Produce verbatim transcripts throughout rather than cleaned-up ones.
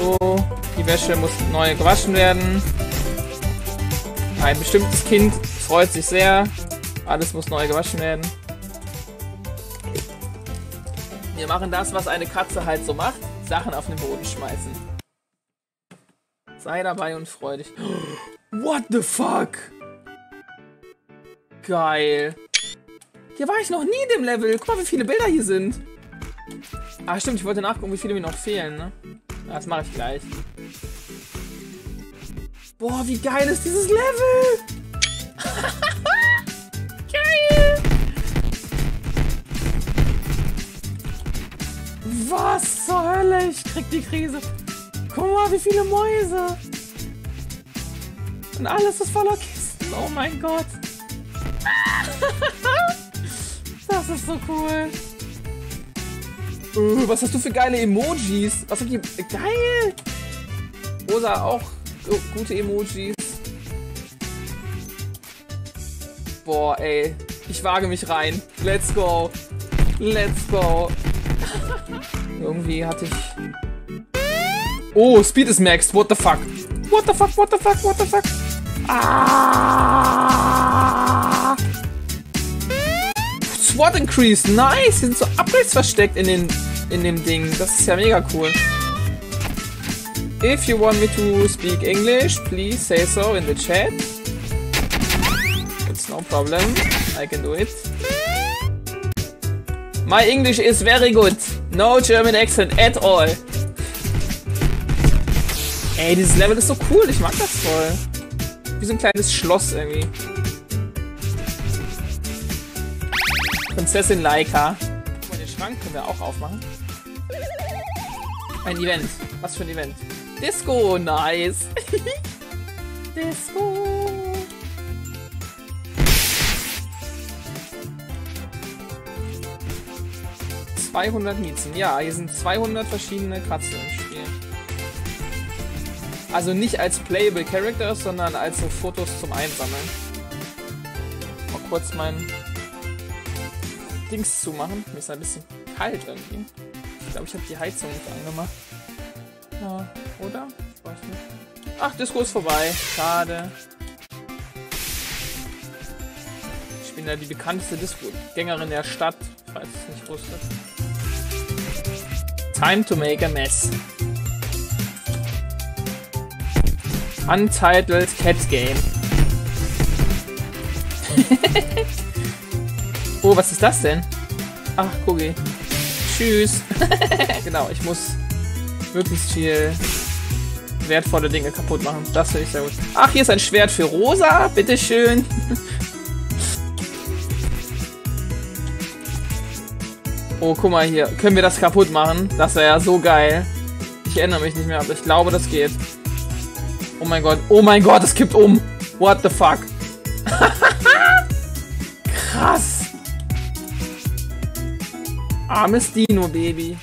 So, die Wäsche muss neu gewaschen werden. Ein bestimmtes Kind freut sich sehr. Alles muss neu gewaschen werden. Wir machen das, was eine Katze halt so macht. Sachen auf den Boden schmeißen. Sei dabei und freu dich. What the fuck? Geil. Hier war ich noch nie in dem Level. Guck mal, wie viele Bilder hier sind. Ah, stimmt. Ich wollte nachgucken, wie viele mir noch fehlen, ne? Das mache ich gleich. Boah, wie geil ist dieses Level! Geil! Was zur Hölle? Ich krieg die Krise. Guck mal, wie viele Mäuse. Und alles ist voller Kisten. Oh mein Gott. Das ist so cool. Uh, was hast du für geile Emojis? Was habt ihr? Geil! Rosa auch oh, gute Emojis. Boah, ey. Ich wage mich rein. Let's go. Let's go. Irgendwie hatte ich... Oh, Speed ist maxed. What the fuck? What the fuck, what the fuck, what the fuck? Ah! Sword Increase. Nice. Hier sind so Upgrades versteckt in den... in dem Ding. Das ist ja mega cool. If you want me to speak English, please say so in the chat. It's no problem. I can do it. My English is very good. No German accent at all. Ey, dieses Level ist so cool. Ich mag das voll. Wie so ein kleines Schloss irgendwie. Prinzessin Laika. Guck mal, den Schrank können wir auch aufmachen. Ein Event. Was für ein Event? Disco, nice. Disco. zweihundert Miezen. Ja, hier sind zweihundert verschiedene Katzen im Spiel. Also nicht als Playable Characters, sondern als so Fotos zum Einsammeln. Mal kurz mein Dings zumachen. Mir ist ein bisschen kalt irgendwie. Ich glaube, ich habe die Heizung nicht angemacht. Ja, oder? Ich weiß nicht. Ach, Disco ist vorbei. Schade. Ich bin ja die bekannteste Disco-Gängerin der Stadt. Falls ich es nicht wusste. Time to make a mess. Untitled Cat Game. Oh, was ist das denn? Ach, Kogi. Tschüss. Genau, ich muss möglichst viel wertvolle Dinge kaputt machen. Das finde ich sehr gut. Ach, hier ist ein Schwert für Rosa. Bitteschön. Oh, guck mal hier. Können wir das kaputt machen? Das wäre ja so geil. Ich erinnere mich nicht mehr, aber ich glaube, das geht. Oh mein Gott. Oh mein Gott, es kippt um. What the fuck? Krass. Armes Dino-Baby.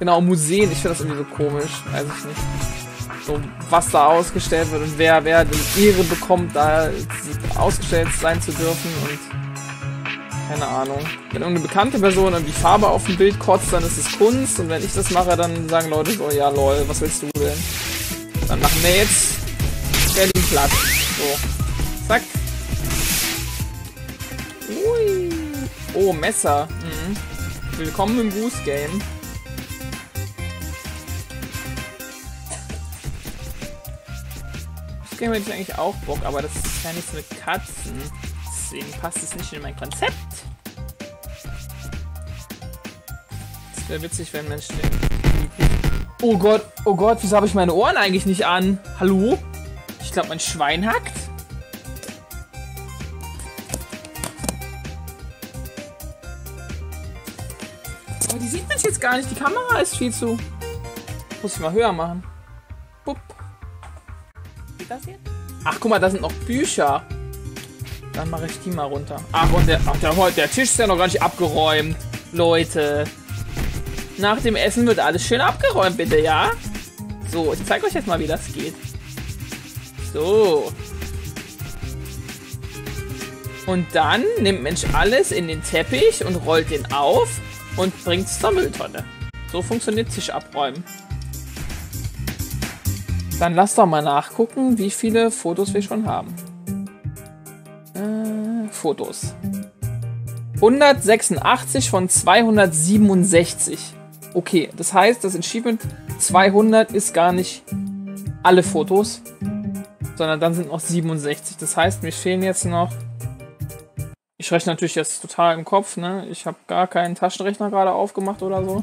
Genau, Museen. Ich finde das irgendwie so komisch. Weiß ich nicht. So, was da ausgestellt wird und wer, wer die Ehre bekommt, da ausgestellt sein zu dürfen und... Keine Ahnung. Wenn irgendeine bekannte Person irgendwie Farbe auf dem Bild kotzt, dann ist es Kunst. Und wenn ich das mache, dann sagen Leute so, ja lol, was willst du denn? Dann machen wir jetzt Berlin platt. So. Zack. Ui. Oh, Messer. Mhm. Willkommen im Goose Game. Goose Game hätte ich eigentlich auch Bock, aber das ist ja nichts mit Katzen. Deswegen passt es nicht in mein Konzept. Es wäre witzig, wenn Menschen... Oh Gott, oh Gott, wieso habe ich meine Ohren eigentlich nicht an? Hallo? Ich glaube, mein Schwein hackt. Aber die sieht mich jetzt gar nicht. Die Kamera ist viel zu... Muss ich mal höher machen. Bupp. Geht das hier? Ach, guck mal, da sind noch Bücher. Dann mache ich die mal runter. Ach, und der, ach, der, der Tisch ist ja noch gar nicht abgeräumt. Leute. Nach dem Essen wird alles schön abgeräumt, bitte, ja? So, ich zeige euch jetzt mal, wie das geht. So. Und dann nimmt Mensch alles in den Teppich und rollt den auf und bringt es zur Mülltonne. So funktioniert Tisch abräumen. Dann lass doch mal nachgucken, wie viele Fotos wir schon haben. Äh, Fotos. hundertsechsundachtzig von zweihundertsiebenundsechzig. Okay, das heißt, das Achievement zweihundert ist gar nicht alle Fotos, sondern dann sind noch siebenundsechzig. Das heißt, mir fehlen jetzt noch... Ich rechne natürlich jetzt total im Kopf, ne? Ich habe gar keinen Taschenrechner gerade aufgemacht oder so.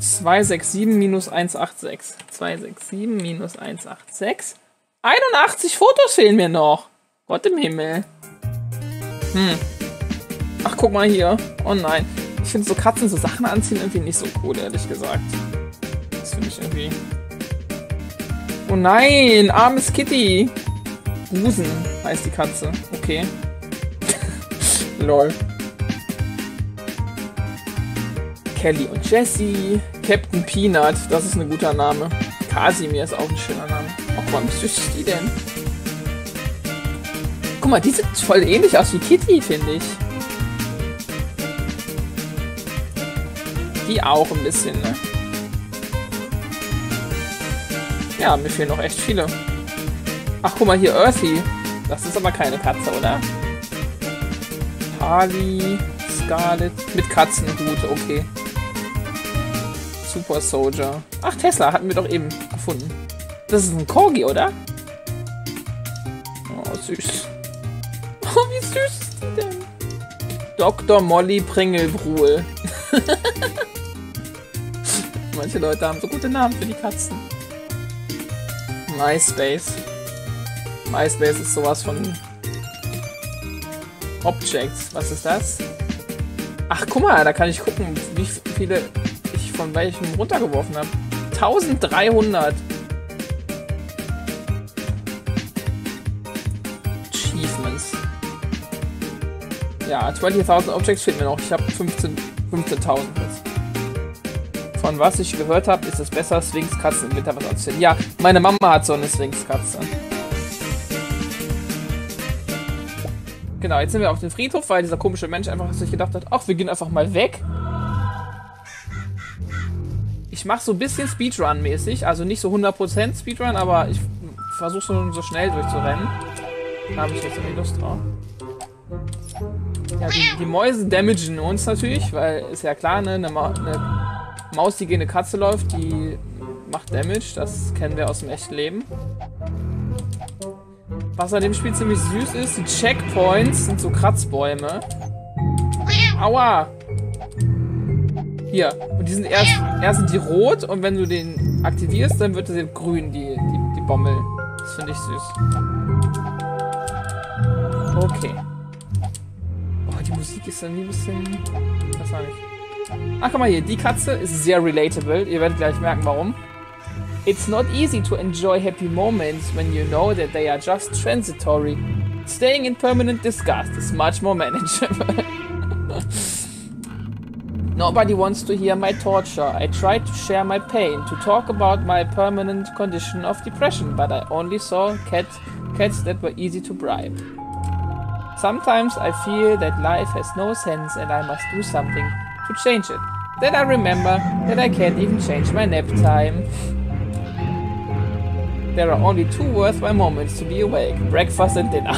zweihundertsiebenundsechzig minus hundertsechsundachtzig. zweihundertsiebenundsechzig minus hundertsechsundachtzig. einundachtzig Fotos fehlen mir noch. Gott im Himmel. Hm. Ach, guck mal hier. Oh nein. Ich finde so Katzen so Sachen anziehen irgendwie nicht so cool, ehrlich gesagt. Das finde ich irgendwie... Oh nein, armes Kitty. Busen heißt die Katze. Okay. Lol. Kelly und Jessie. Captain Peanut, das ist ein guter Name. Kasimir ist auch ein schöner Name. Och man, wie süß ist die denn? Guck mal, die sieht voll ähnlich aus wie Kitty, finde ich. Die auch ein bisschen, ne? Ja, mir fehlen noch echt viele. Ach, guck mal hier, Earthy. Das ist aber keine Katze, oder? Harley, Scarlet, mit Katzenhut, okay. Super Soldier. Ach, Tesla hatten wir doch eben gefunden. Das ist ein Corgi, oder? Oh, süß. Oh, wie süß ist die denn? Doktor Molly Pringelbruhl. Manche Leute haben so gute Namen für die Katzen. MySpace. MySpace ist sowas von Objects. Was ist das? Ach, guck mal, da kann ich gucken, wie viele ich von welchem runtergeworfen habe. dreizehnhundert. Achievements. Ja, zwanzigtausend Objects fehlen mir noch. Ich habe fünfzehntausend jetzt. Von was ich gehört habe, ist es besser, Sphinx-Katzen im Winter was anzuziehen. Ja, meine Mama hat so eine Sphinx-Katze. Genau, jetzt sind wir auf dem Friedhof, weil dieser komische Mensch einfach sich gedacht hat, ach, wir gehen einfach mal weg. Ich mache so ein bisschen Speedrun-mäßig, also nicht so hundert Prozent Speedrun, aber ich versuche so, so schnell durchzurennen. Da habe ich jetzt irgendwie Lust drauf. Ja, die, die Mäuse damagen uns natürlich, weil ist ja klar, ne, eine, Ma eine Maus, die gegen eine Katze läuft, die macht Damage, das kennen wir aus dem echten Leben. Was an dem Spiel ziemlich süß ist, die Checkpoints sind so Kratzbäume. Aua! Hier. Und die sind erst, erst sind die rot und wenn du den aktivierst, dann wird sie grün, die, die, die Bommel. Das finde ich süß. Okay. Oh, die Musik ist dann ein bisschen... Das war nicht. Ach, guck mal hier. Die Katze ist sehr relatable. Ihr werdet gleich merken, warum. It's not easy to enjoy happy moments when you know that they are just transitory. Staying in permanent disgust is much more manageable. Nobody wants to hear my torture. I tried to share my pain, to talk about my permanent condition of depression, but I only saw cat, cats that were easy to bribe. Sometimes I feel that life has no sense and I must do something to change it. Then I remember that I can't even change my nap time. There are only two worthwhile moments to be awake, breakfast and dinner.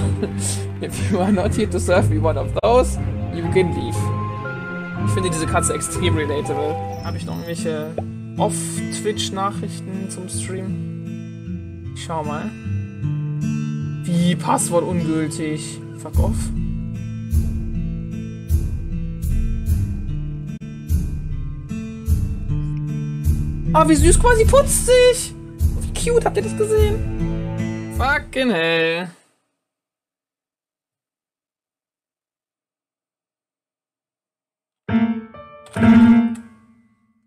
If you are not here to serve me one of those, you can leave. Ich finde diese Katze extrem relatable. Habe ich noch irgendwelche Off-Twitch-Nachrichten zum Stream? Ich schau mal. Wie, Passwort ungültig. Fuck off. Ah, wie süß, quasi putzt sich! Cute, habt ihr das gesehen? Fucking hell.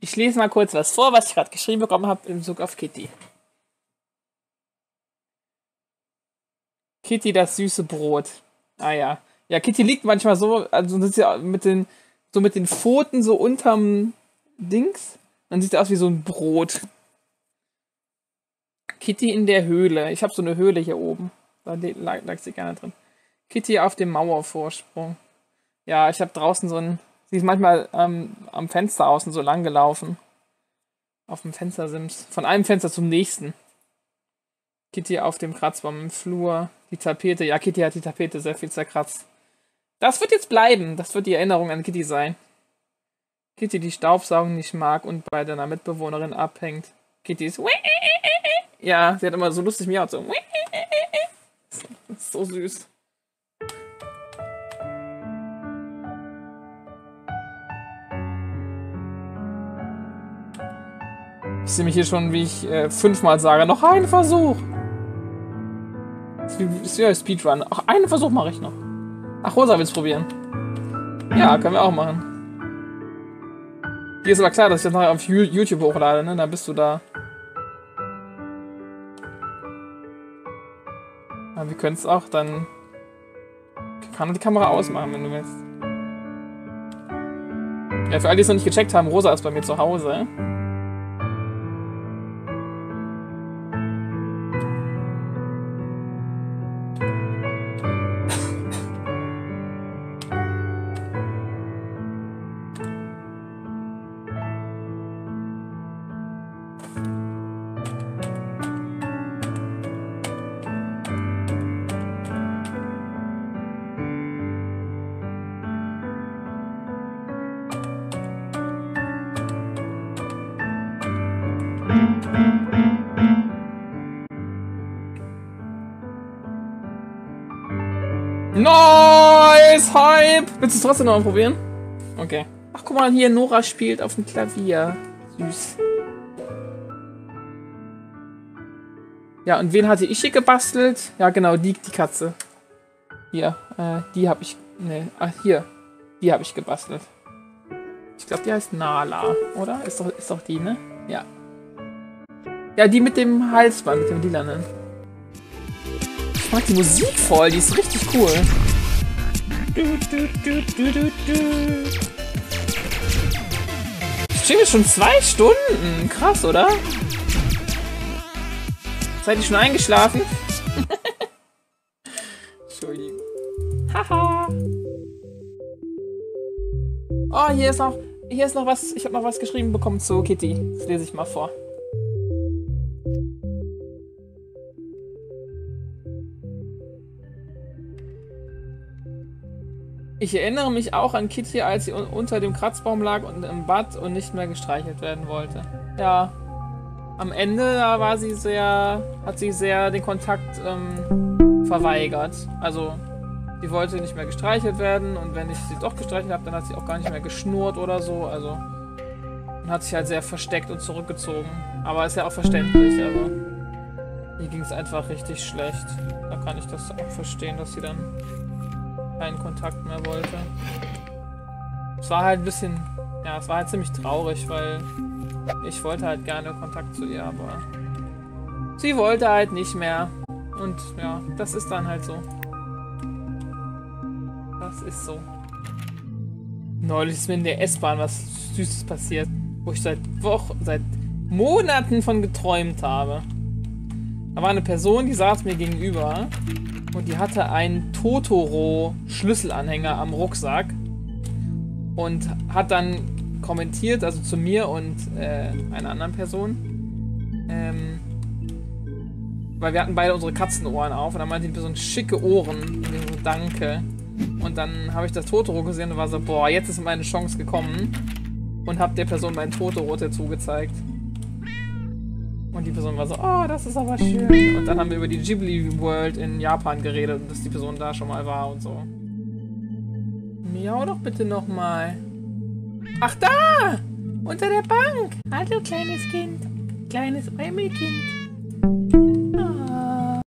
Ich lese mal kurz was vor, was ich gerade geschrieben bekommen habe in Bezug auf Kitty. Kitty, das süße Brot. Ah ja. Ja, Kitty liegt manchmal so, also sitzt ja mit den, so mit den Pfoten so unterm Dings. Dann sieht er aus wie so ein Brot. Kitty in der Höhle. Ich habe so eine Höhle hier oben. Da lag, lag sie gerne drin. Kitty auf dem Mauervorsprung. Ja, ich habe draußen so ein... Sie ist manchmal ähm, am Fenster außen so lang gelaufen. auf dem Fenstersims. Von einem Fenster zum nächsten. Kitty auf dem Kratzbaum im Flur. Die Tapete. Ja, Kitty hat die Tapete sehr viel zerkratzt. Das wird jetzt bleiben. Das wird die Erinnerung an Kitty sein. Kitty, die Staubsaugen nicht mag und bei deiner Mitbewohnerin abhängt. Kitty ist... Ja, sie hat immer so lustig miaut. So. Das ist so süß. Ich sehe mich hier schon, wie ich äh, fünfmal sage, noch einen Versuch. Das ist ja Speedrun. Ach, einen Versuch mache ich noch. Ach, Rosa will's probieren. Ja, können wir auch machen. Hier ist aber klar, dass ich das nachher auf YouTube hochlade, ne? Da bist du da. Aber wir können es auch dann... Kann man die Kamera ausmachen, wenn du willst. Ja, für alle, die es noch nicht gecheckt haben, Rosa ist bei mir zu Hause. Nice Hype! Willst du es trotzdem nochmal probieren? Okay. Ach, guck mal hier, Nora spielt auf dem Klavier. Süß. Ja, und wen hatte ich hier gebastelt? Ja, genau, die, die Katze. Hier, äh, die habe ich... Ne, ach, hier. Die habe ich gebastelt. Ich glaube, die heißt Nala, oder? Ist doch, ist doch die, ne? Ja. Ja, die mit dem Halsband, mit dem lilanen. Ich mag die Musik voll, die ist richtig cool. Ich streame schon zwei Stunden. Krass, oder? Seid ihr schon eingeschlafen? Entschuldigung. Haha. Oh, hier ist noch. Hier ist noch was. Ich habe noch was geschrieben bekommen zu Kitty. Das lese ich mal vor. Ich erinnere mich auch an Kitty, als sie un unter dem Kratzbaum lag und im Bad und nicht mehr gestreichelt werden wollte. Ja, am Ende da war sie sehr, hat sie sehr den Kontakt ähm, verweigert. Also, sie wollte nicht mehr gestreichelt werden und wenn ich sie doch gestreichelt habe, dann hat sie auch gar nicht mehr geschnurrt oder so. Also, und hat sich halt sehr versteckt und zurückgezogen. Aber ist ja auch verständlich. Also, ihr ging es einfach richtig schlecht. Da kann ich das auch verstehen, dass sie dann keinen Kontakt mehr wollte. Es war halt ein bisschen, ja, es war halt ziemlich traurig, weil ich wollte halt gerne Kontakt zu ihr, aber sie wollte halt nicht mehr. Und ja, das ist dann halt so. Das ist so. Neulich ist mir in der S-Bahn was Süßes passiert, wo ich seit Wochen, seit Monaten von geträumt habe. Da war eine Person, die saß mir gegenüber. Und die hatte einen Totoro-Schlüsselanhänger am Rucksack und hat dann kommentiert, also zu mir und äh, einer anderen Person, ähm, weil wir hatten beide unsere Katzenohren auf und dann meinte die Person, schicke Ohren, und ich so, danke. Und dann habe ich das Totoro gesehen und war so, boah, jetzt ist meine Chance gekommen und habe der Person meinen Totoro-Tattoo gezeigt. Und die Person war so, oh, das ist aber schön. Und dann haben wir über die Ghibli World in Japan geredet und dass die Person da schon mal war und so. Miau doch bitte nochmal. Ach da! Unter der Bank! Hallo kleines Kind. Kleines Eimelkind.